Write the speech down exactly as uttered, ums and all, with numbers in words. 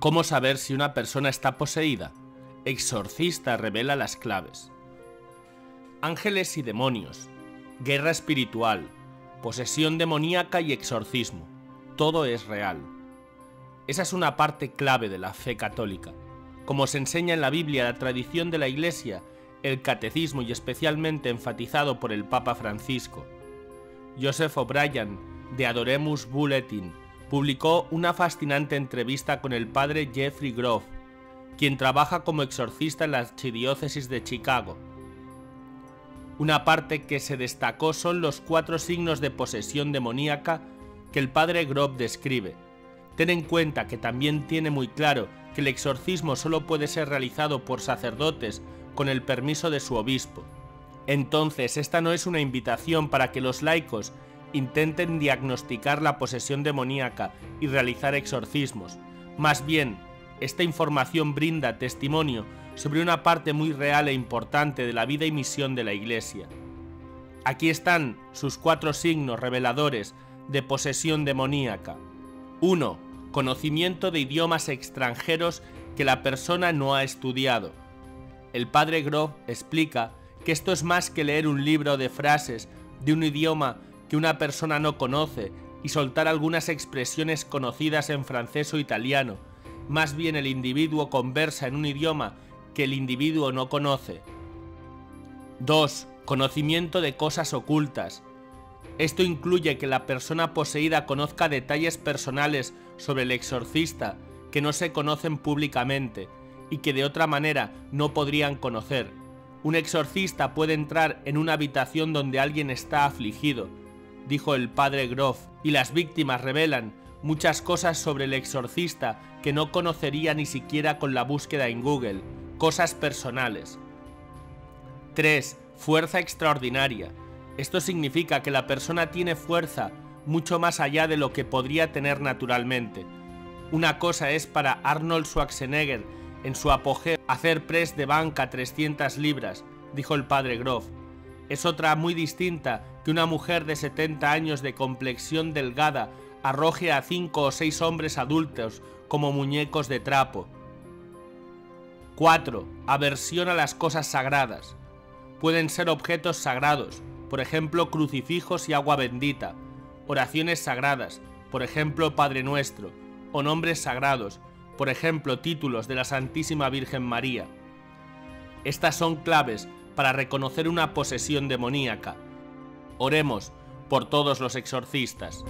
¿Cómo saber si una persona está poseída? Exorcista revela las claves. Ángeles y demonios, guerra espiritual, posesión demoníaca y exorcismo. Todo es real. Esa es una parte clave de la fe católica. Como se enseña en la Biblia, la tradición de la Iglesia, el catecismo y especialmente enfatizado por el Papa Francisco. Joseph O'Brien, de Adoremus Bulletin, publicó una fascinante entrevista con el padre Jeffrey Groff, quien trabaja como exorcista en la archidiócesis de Chicago. Una parte que se destacó son los cuatro signos de posesión demoníaca que el padre Groff describe. Ten en cuenta que también tiene muy claro que el exorcismo solo puede ser realizado por sacerdotes con el permiso de su obispo. Entonces, esta no es una invitación para que los laicos intenten diagnosticar la posesión demoníaca y realizar exorcismos. Más bien, esta información brinda testimonio sobre una parte muy real e importante de la vida y misión de la Iglesia. Aquí están sus cuatro signos reveladores de posesión demoníaca. uno. Conocimiento de idiomas extranjeros que la persona no ha estudiado. El padre Groff explica que esto es más que leer un libro de frases de un idioma que una persona no conoce y soltar algunas expresiones conocidas en francés o italiano. Más bien, el individuo conversa en un idioma que el individuo no conoce. dos. Conocimiento de cosas ocultas. Esto incluye que la persona poseída conozca detalles personales sobre el exorcista que no se conocen públicamente y que de otra manera no podrían conocer. Un exorcista puede entrar en una habitación donde alguien está afligido, dijo el padre Groff, y las víctimas revelan muchas cosas sobre el exorcista que no conocería ni siquiera con la búsqueda en Google, cosas personales. tres. Fuerza extraordinaria. Esto significa que la persona tiene fuerza mucho más allá de lo que podría tener naturalmente. Una cosa es para Arnold Schwarzenegger, en su apogeo, hacer press de banca trescientas libras, dijo el padre Groff. Es otra muy distinta que una mujer de setenta años de complexión delgada arroje a cinco o seis hombres adultos como muñecos de trapo. cuatro. Aversión a las cosas sagradas. Pueden ser objetos sagrados, por ejemplo crucifijos y agua bendita, oraciones sagradas, por ejemplo Padre Nuestro, o nombres sagrados, por ejemplo títulos de la Santísima Virgen María. Estas son claves para reconocer una posesión demoníaca. Oremos por todos los exorcistas.